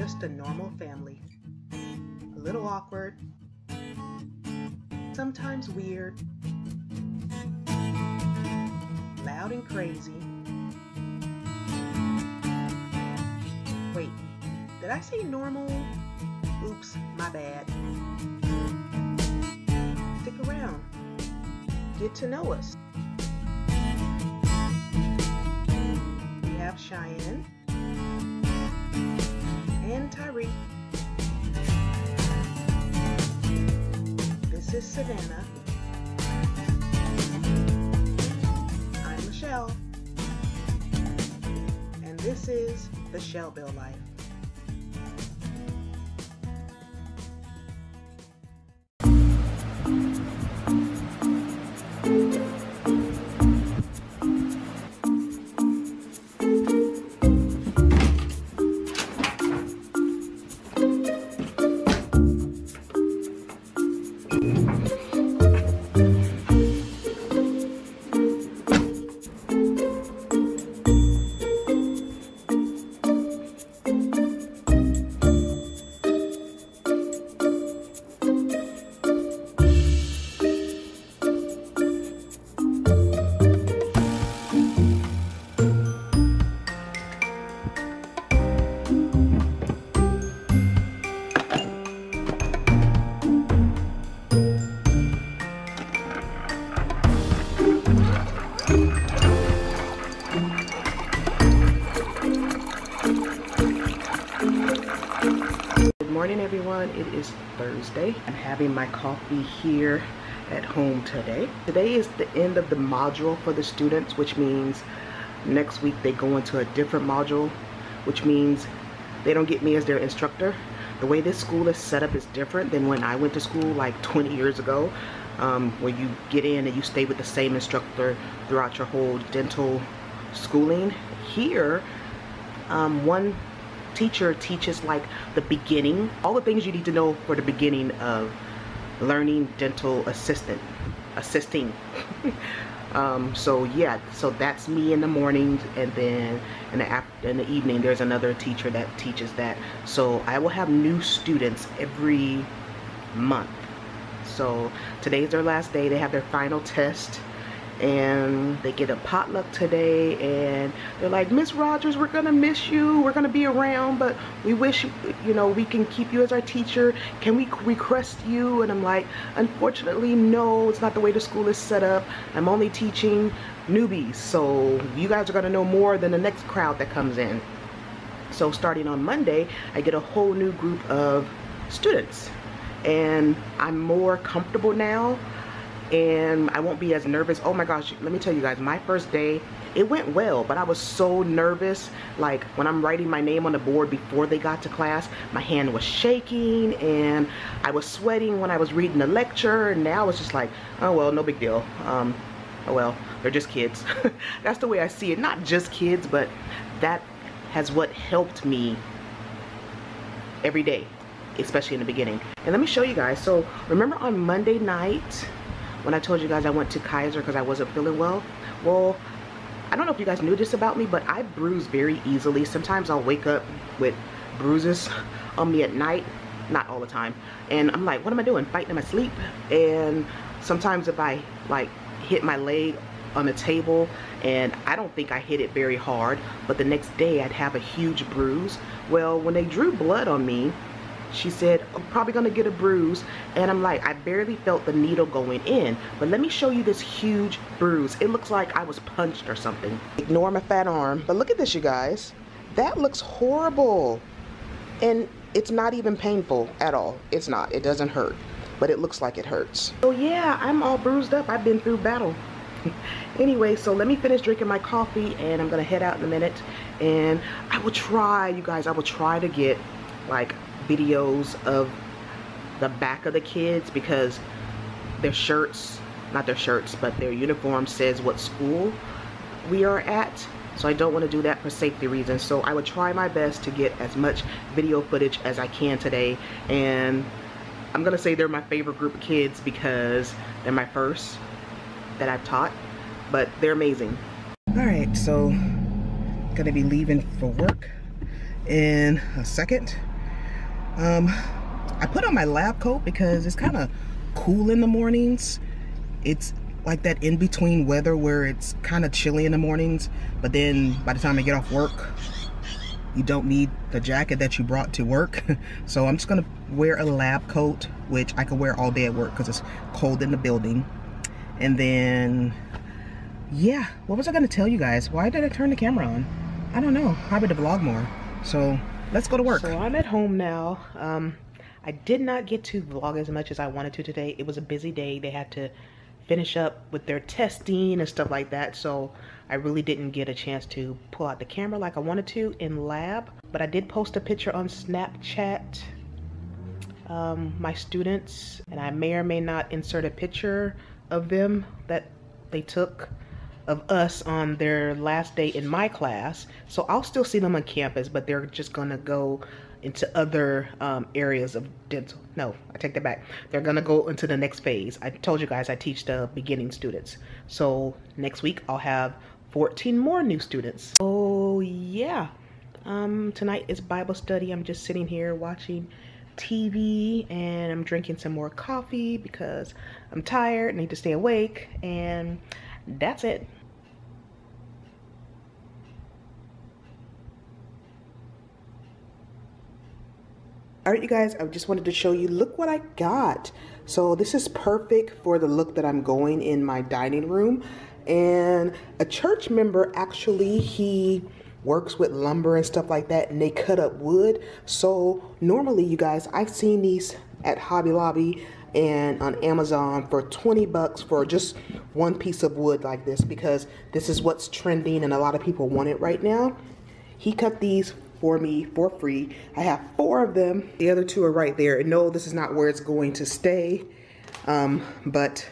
just a normal family. A little awkward, sometimes weird, loud and crazy. Wait, did I say normal? Oops, my bad. Stick around. Get to know us. We have Cheyenne and Tyrique. This is Savannah. I'm Michelle. And this is the ChelleBelle Life. It is Thursday. I'm having my coffee here at home today. Today is the end of the module for the students, which means next week they go into a different module, which means they don't get me as their instructor. The way this school is set up is different than when I went to school like 20 years ago, where you get in and you stay with the same instructor throughout your whole dental schooling. Here, one teacher teaches like the beginning, all the things you need to know for the beginning of learning dental assisting. So yeah, so that's me in the mornings, and then in the evening there's another teacher that teaches that. So I will have new students every month. So today's their last day. They have their final test and they get a potluck today, and they're like, Miss Rogers, we're gonna miss you, we're gonna be around, but we wish, you know, we can keep you as our teacher, can we request you? And I'm like, unfortunately no, it's not the way the school is set up. I'm only teaching newbies, so you guys are gonna know more than the next crowd that comes in. So starting on Monday, I get a whole new group of students, and I'm more comfortable now, and I won't be as nervous. Oh my gosh, let me tell you guys, my first day, it went well, but I was so nervous. Like when I'm writing my name on the board before they got to class, my hand was shaking and I was sweating when I was reading the lecture, and now it's just like, oh well, no big deal. Oh well, they're just kids. That's the way I see it. Not just kids, but that has what helped me every day, especially in the beginning. And let me show you guys. So remember on Monday night, when I told you guys I went to Kaiser because I wasn't feeling well, I don't know if you guys knew this about me, but I bruise very easily. Sometimes I'll wake up with bruises on me at night, not all the time. And I'm like, what am I doing? Fighting in my sleep? And sometimes if I like hit my leg on the table, and I don't think I hit it very hard, but the next day I'd have a huge bruise. Well, when they drew blood on me, she said, I'm probably gonna get a bruise, and I'm like, I barely felt the needle going in, but let me show you this huge bruise. It looks like I was punched or something. Ignore my fat arm, but look at this, you guys. That looks horrible, and it's not even painful at all. It's not, it doesn't hurt, but it looks like it hurts. So yeah, I'm all bruised up. I've been through battle. Anyway, so let me finish drinking my coffee, and I'm gonna head out in a minute, and I will try, you guys, I will try to get like videos of the back of the kids, because their shirts, not their shirts, but their uniform says what school we are at, so I don't want to do that for safety reasons. So I would try my best to get as much video footage as I can today, and I'm gonna say they're my favorite group of kids because they're my first that I've taught, but they're amazing. All right, so gonna be leaving for work in a second. I put on my lab coat because it's kind of cool in the mornings. It's like that in-between weather where it's kind of chilly in the mornings, but then by the time I get off work, you don't need the jacket that you brought to work. So I'm just gonna wear a lab coat, which I can wear all day at work because it's cold in the building. And then, yeah, what was I gonna tell you guys? Why did I turn the camera on? I don't know, probably to vlog more. So let's go to work. So I'm at home now. I did not get to vlog as much as I wanted to today. It was a busy day. They had to finish up with their testing and stuff like that, so I really didn't get a chance to pull out the camera like I wanted to in lab. But I did post a picture on Snapchat, my students, and I may or may not insert a picture of them that they took of us on their last day in my class. So I'll still see them on campus, but they're just gonna go into other areas of dental. No, I take that back. They're gonna go into the next phase. I told you guys I teach the beginning students. So next week I'll have 14 more new students. Oh yeah, tonight is Bible study. I'm just sitting here watching TV and I'm drinking some more coffee because I'm tired, need to stay awake, and that's it. All right, you guys, I just wanted to show you, look what I got. So this is perfect for the look that I'm going in my dining room. And a church member, actually, he works with lumber and stuff like that, and they cut up wood. So normally, you guys, I've seen these at Hobby Lobby and on Amazon for 20 bucks for just one piece of wood like this, because this is what's trending and a lot of people want it right now. He cut these for me for free. I have 4 of them. The other 2 are right there. And no, this is not where it's going to stay, but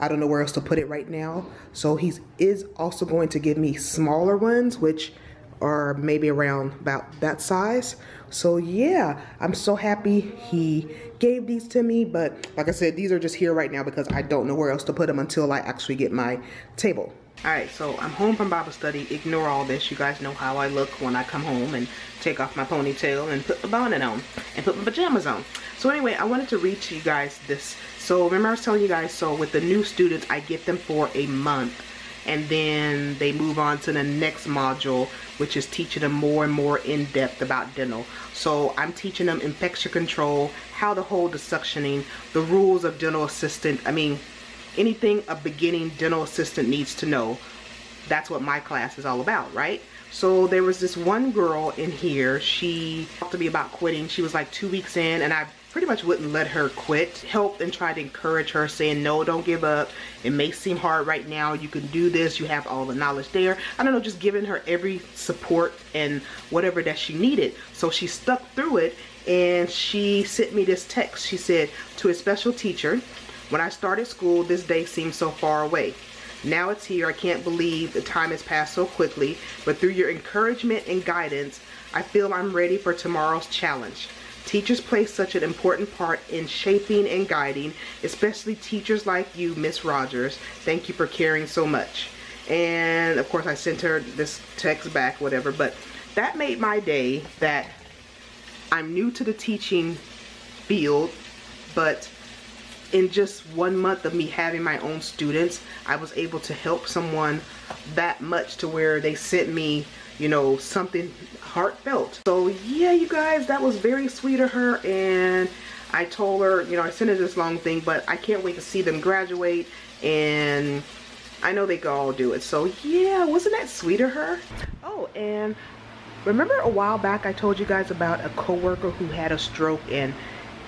I don't know where else to put it right now. So he is also going to give me smaller ones, which are maybe around about that size. So yeah, I'm so happy he gave these to me. But like I said, these are just here right now because I don't know where else to put them until I actually get my table. All right, so I'm home from Bible study. Ignore all this. You guys know how I look when I come home and take off my ponytail and put my bonnet on and put my pajamas on. So anyway, I wanted to read to you guys this. So remember I was telling you guys, so with the new students, I get them for a month, and then they move on to the next module, which is teaching them more and more in depth about dental. So I'm teaching them infection control, how to hold the suctioning, the rules of dental assistant. I mean, anything a beginning dental assistant needs to know. That's what my class is all about, right? So there was this one girl in here, she talked to me about quitting. She was like 2 weeks in, and I pretty much wouldn't let her quit. Helped and tried to encourage her, saying, no, don't give up. It may seem hard right now. You can do this. You have all the knowledge there. I don't know, just giving her every support and whatever that she needed. So she stuck through it, and she sent me this text. She said, to a special teacher, when I started school, this day seemed so far away. Now it's here. I can't believe the time has passed so quickly, but through your encouragement and guidance, I feel I'm ready for tomorrow's challenge. Teachers play such an important part in shaping and guiding, especially teachers like you, Miss Rogers. Thank you for caring so much. And of course, I sent her this text back, whatever, but that made my day, that I'm new to the teaching field, but in just 1 month of me having my own students, I was able to help someone that much to where they sent me, you know, something heartfelt. So yeah, you guys, that was very sweet of her. And I told her, you know, I sent her this long thing, but I can't wait to see them graduate, and I know they can all do it. So yeah, wasn't that sweet of her? Oh, and remember a while back I told you guys about a coworker who had a stroke, and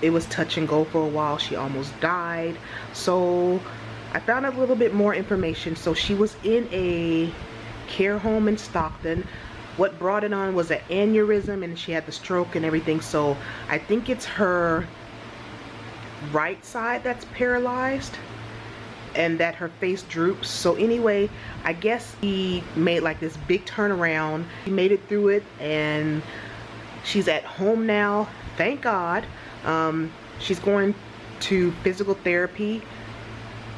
it was touch and go for a while. She almost died. So I found out a little bit more information. So she was in a care home in Stockton. What brought it on was an aneurysm, and she had the stroke and everything. So I think it's her right side that's paralyzed, and that her face droops. So anyway, I guess he made like this big turnaround. He made it through it, and she's at home now, thank God. She's going to physical therapy,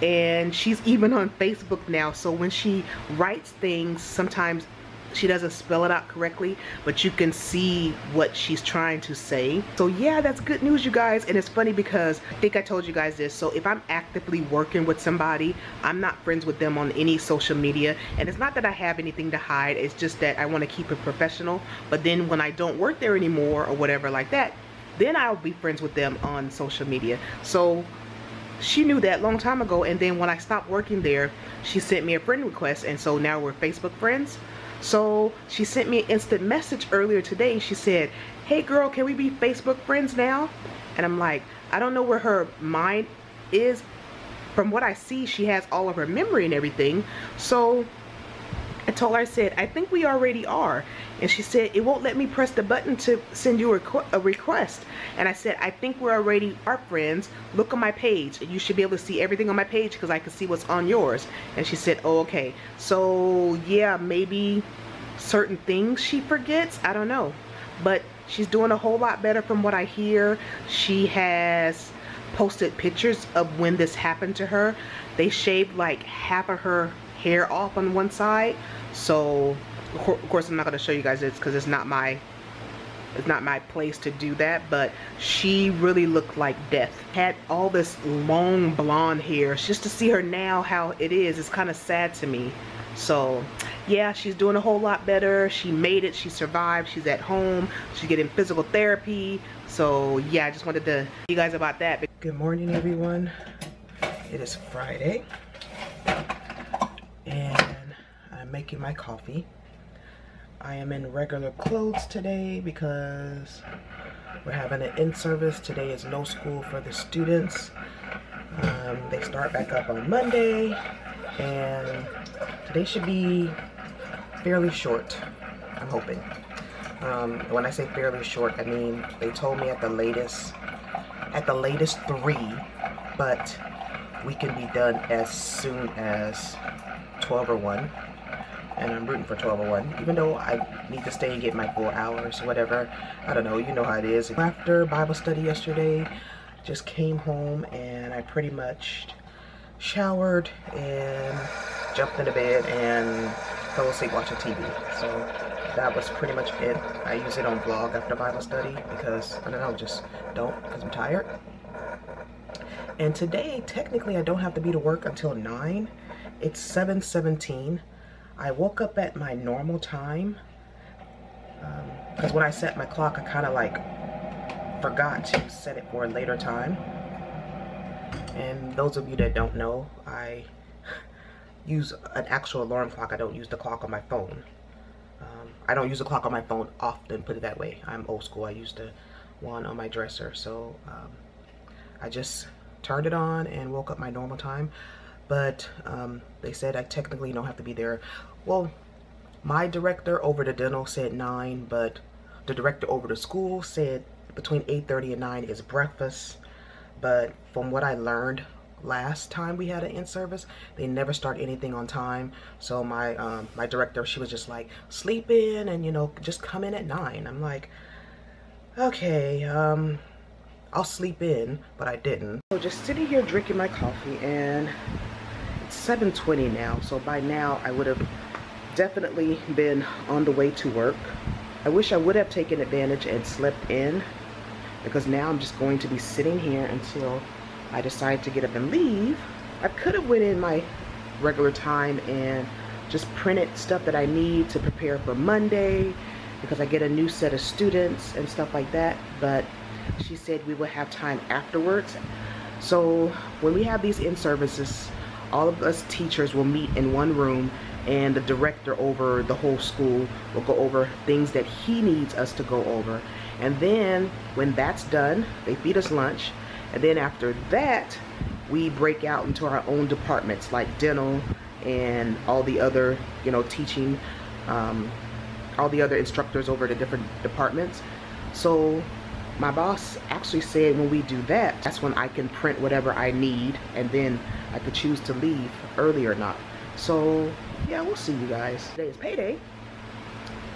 and she's even on Facebook now. So when she writes things, sometimes she doesn't spell it out correctly, but you can see what she's trying to say. So yeah, that's good news, you guys. And it's funny because I think I told you guys this. So if I'm actively working with somebody, I'm not friends with them on any social media. And it's not that I have anything to hide. It's just that I want to keep it professional. But then when I don't work there anymore or whatever like that, then I'll be friends with them on social media. So she knew that long time ago, and then when I stopped working there, she sent me a friend request, and so now we're Facebook friends. So she sent me an instant message earlier today. She said, hey girl, can we be Facebook friends now? And I'm like, I don't know where her mind is. From what I see, she has all of her memory and everything. So I told her, I said, I think we already are. And she said, it won't let me press the button to send you a request. And I said, I think we're already our friends. Look on my page. You should be able to see everything on my page because I can see what's on yours. And she said, oh, okay. So yeah, maybe certain things she forgets. I don't know. But she's doing a whole lot better from what I hear. She has posted pictures of when this happened to her. They shaved like half of her hair off on one side. So of course I'm not going to show you guys this because it's not my place to do that, but she really looked like death. Had all this long blonde hair. Just to see her now how it is, it's kind of sad to me. So yeah, she's doing a whole lot better. She made it, she survived, she's at home, she's getting physical therapy. So yeah, I just wanted to tell you guys about that. Good morning everyone, it is Friday and I'm making my coffee. I am in regular clothes today because we're having an in-service. Today is no school for the students. They start back up on Monday, and today should be fairly short, I'm hoping. When I say fairly short, I mean they told me at the latest 3, but we can be done as soon as 12 or 1, and I'm rooting for 12 or 1, even though I need to stay and get my 4 hours, whatever. I don't know, you know how it is. After Bible study yesterday, just came home and I pretty much showered and jumped into bed and fell asleep watching TV. So that was pretty much it. I usually don't vlog after Bible study because, I don't know, just don't, because I'm tired. And today, technically, I don't have to be to work until 9. It's 7:17. I woke up at my normal time because when I set my clock, I kind of like forgot to set it for a later time. And those of you that don't know, I use an actual alarm clock. I don't use the clock on my phone. I don't use the clock on my phone often, put it that way. I'm old school. I use the one on my dresser. So I just turned it on and woke up my normal time. But they said I technically don't have to be there. Well, my director over the dental said 9, but the director over the school said between 8:30 and 9 is breakfast. But from what I learned last time we had an in-service, they never start anything on time. So my director, she was just like, sleep in and, you know, just come in at 9. I'm like, okay, I'll sleep in, but I didn't. So just sitting here drinking my coffee, and 7:20 now, so by now I would have definitely been on the way to work. I wish I would have taken advantage and slept in, because now I'm just going to be sitting here until I decide to get up and leave. I could have went in my regular time and just printed stuff that I need to prepare for Monday, because I get a new set of students and stuff like that, but she said we would have time afterwards. So when we have these in-services, all of us teachers will meet in one room, and the director over the whole school will go over things that he needs us to go over. And then when that's done, they feed us lunch. And then after that, we break out into our own departments, like dental and all the other, you know, teaching, all the other instructors over the different departments. So my boss actually said when we do that, that's when I can print whatever I need, and then I could choose to leave early or not. So yeah, we'll see, you guys. Today is payday,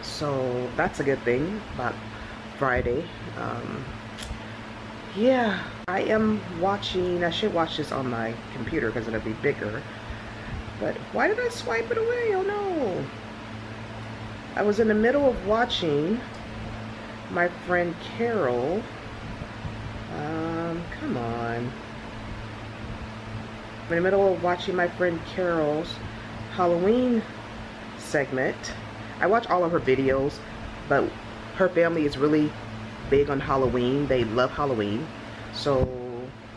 so that's a good thing about Friday. Yeah, I should watch this on my computer because it'll be bigger. But why did I swipe it away? Oh no. I was in the middle of watching my friend Carol. Come on. I'm in the middle of watching my friend Carol's Halloween segment. I watch all of her videos, but her family is really big on Halloween. They love Halloween. So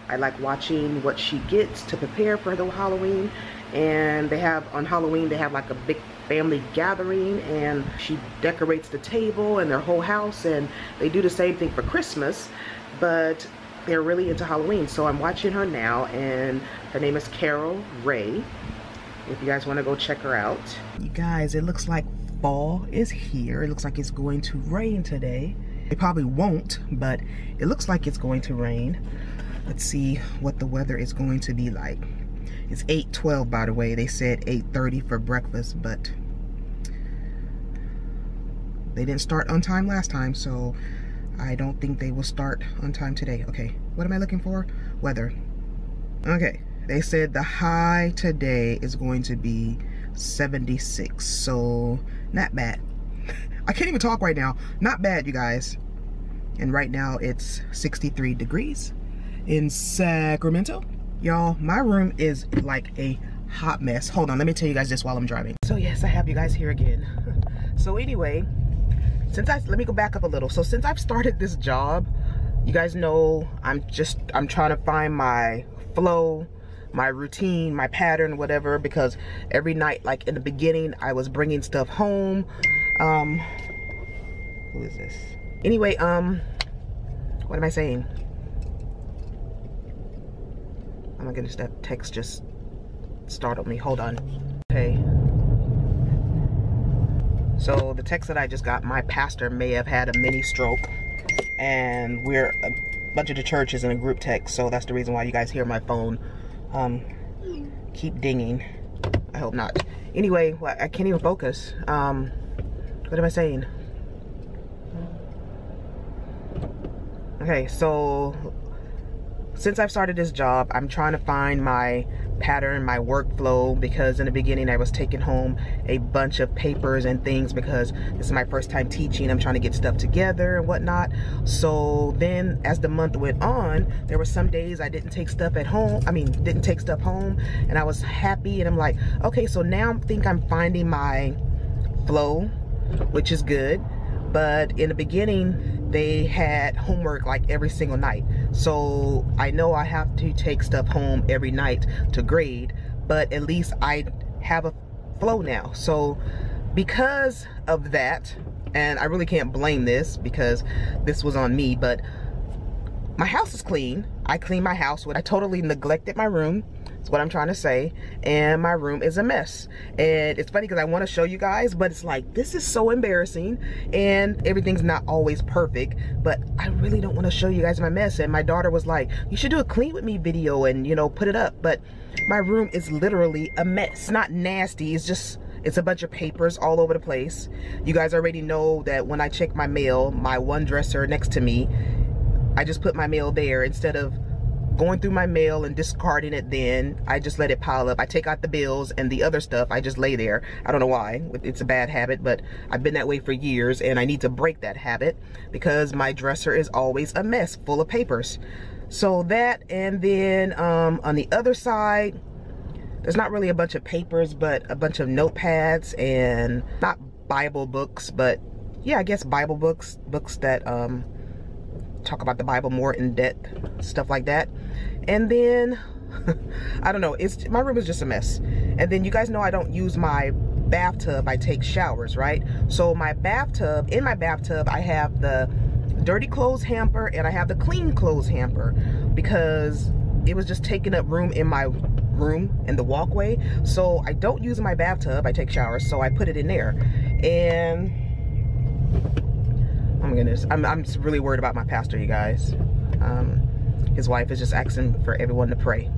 I like watching what she gets to prepare for the Halloween. And they have, on Halloween, they have like a big family gathering, and she decorates the table and their whole house, and they do the same thing for Christmas, but they're really into Halloween. So I'm watching her now, and her name is Carol Ray. If you guys want to go check her out. You guys, it looks like fall is here. It looks like it's going to rain today. It probably won't, but it looks like it's going to rain. Let's see what the weather is going to be like. It's 8:12, by the way. They said 8:30 for breakfast, but they didn't start on time last time, so I don't think they will start on time today. Okay, what am I looking for? Weather. Okay, they said the high today is going to be 76, so not bad. I can't even talk right now. Not bad, you guys. And right now it's 63 degrees in Sacramento. Y'all, my room is like a hot mess. Hold on, let me tell you guys this while I'm driving. So yes, I have you guys here again. So anyway, let me go back up a little. So since I've started this job, you guys know I'm trying to find my flow, my routine, my pattern, whatever, because every night, like in the beginning, I was bringing stuff home. Who is this? Anyway, what am I saying? Oh my goodness, that text just startled me. Hold on. Okay. So the text that I just got, my pastor may have had a mini stroke, and we're a bunch of the churches in a group text, so that's the reason why you guys hear my phone keep dinging. I hope not. Anyway, I can't even focus. What am I saying? Okay, so since I've started this job, I'm trying to find my pattern, my workflow, because in the beginning I was taking home a bunch of papers and things because this is my first time teaching. I'm trying to get stuff together and whatnot. So then as the month went on, there were some days I didn't take stuff at home. I mean, didn't take stuff home, and I was happy, and I'm like, okay, so now I think I'm finding my flow, which is good. But in the beginning, they had homework like every single night. So I know I have to take stuff home every night to grade, but at least I have a flow now. So because of that, and I really can't blame this because this was on me, but my house is clean. I clean my house. I totally neglected my room. That's what I'm trying to say. And my room is a mess. And it's funny because I want to show you guys, but it's like, this is so embarrassing. And everything's not always perfect, but I really don't want to show you guys my mess. And my daughter was like, you should do a clean with me video and, you know, put it up. But my room is literally a mess. It's not nasty. It's just, it's a bunch of papers all over the place. You guys already know that when I check my mail, my one dresser next to me, I just put my mail there instead of going through my mail and discarding it. Then I just let it pile up. I take out the bills and the other stuff I just lay there. I don't know why. It's a bad habit, but I've been that way for years, and I need to break that habit because my dresser is always a mess full of papers. So that, and then on the other side, there's not really a bunch of papers, but a bunch of notepads and not Bible books, but yeah, I guess Bible books, books that talk about the Bible more in depth, stuff like that. And then I don't know, it's, my room is just a mess. And then you guys know I don't use my bathtub. I take showers, right? So my bathtub, in my bathtub I have the dirty clothes hamper and I have the clean clothes hamper because it was just taking up room in my room and the walkway. So I don't use my bathtub, I take showers, so I put it in there. And oh my goodness, I'm really worried about my pastor, you guys. His wife is just asking for everyone to pray.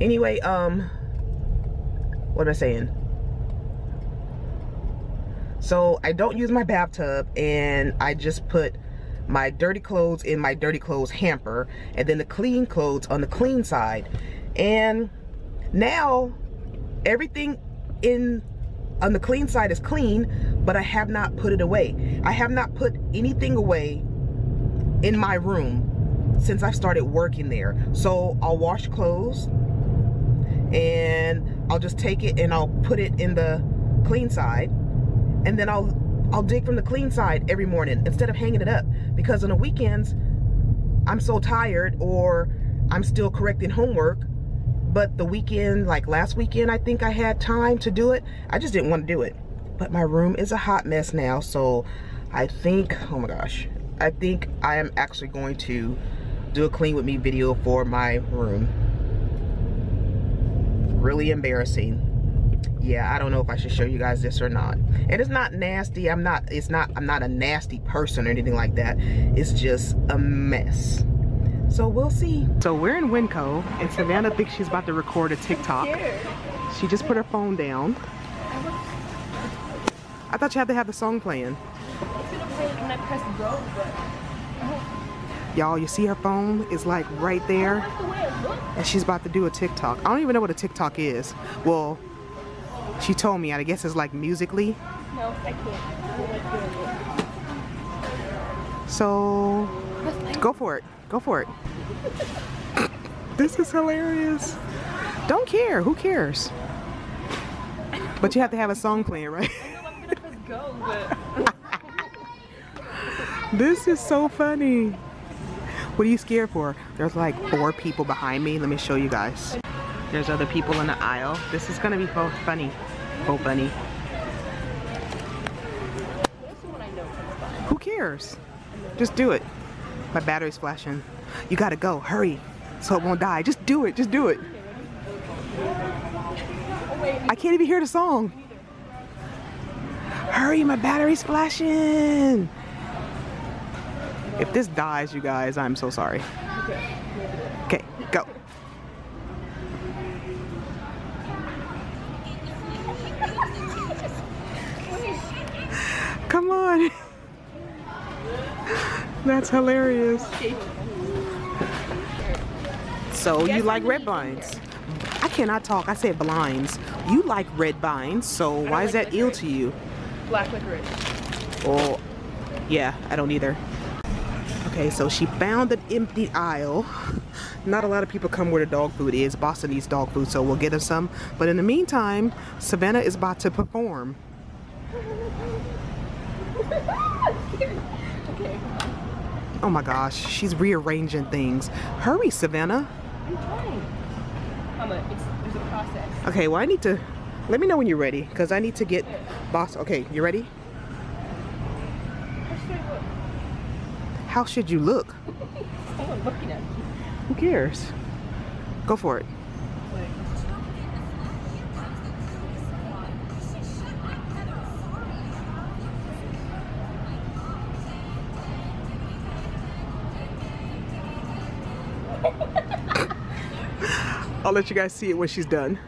Anyway, what am I saying? So I don't use my bathtub, and I just put my dirty clothes in my dirty clothes hamper, and then the clean clothes on the clean side. And now everything on the clean side is clean, but I have not put it away. I have not put anything away in my room since I've started working there. So I'll wash clothes and I'll just take it and I'll put it in the clean side, and then I'll dig from the clean side every morning instead of hanging it up, because on the weekends I'm so tired, or I'm still correcting homework. But the weekend, like last weekend, I think I had time to do it. I just didn't want to do it. But my room is a hot mess now, so I think, oh my gosh, I think I am actually going to do a clean with me video for my room. Really embarrassing. Yeah, I don't know if I should show you guys this or not. And it's not nasty. I'm not a nasty person or anything like that. It's just a mess. So we'll see. So we're in Winco and Savannah thinks she's about to record a TikTok. She just put her phone down. I thought you had to have the song playing. Y'all, you see her phone is like right there. And she's about to do a TikTok. I don't even know what a TikTok is. Well, she told me, I guess it's like Musical.ly. No, I can't. So, go for it. Go for it. This is hilarious. Don't care. Who cares? But you have to have a song playing, right? This is so funny. What are you scared for? There's like 4 people behind me. Let me show you guys. There's other people in the aisle. This is gonna be so funny. So funny. Who cares? Just do it. My battery's flashing. You gotta go, hurry, so it won't die. Just do it, just do it. I can't even hear the song. Hurry, my battery's flashing. If this dies, you guys, I'm so sorry. Okay, go. Come on. That's hilarious. So you like red vines? I cannot talk. I said blinds. You like red vines, so why is that ill to you? Black licorice. Oh, yeah, I don't either. Okay, so she found an empty aisle. Not a lot of people come where the dog food is. Boston eats dog food, so we'll get them some. But in the meantime, Savannah is about to perform. Oh my gosh, she's rearranging things. Hurry, Savannah. I'm trying. There's a process. Okay, well, let me know when you're ready, because I need to get Boston. Okay, you ready? How should I look? How should you look? Someone looking at me. Who cares? Go for it. Wait. I'll let you guys see it when she's done.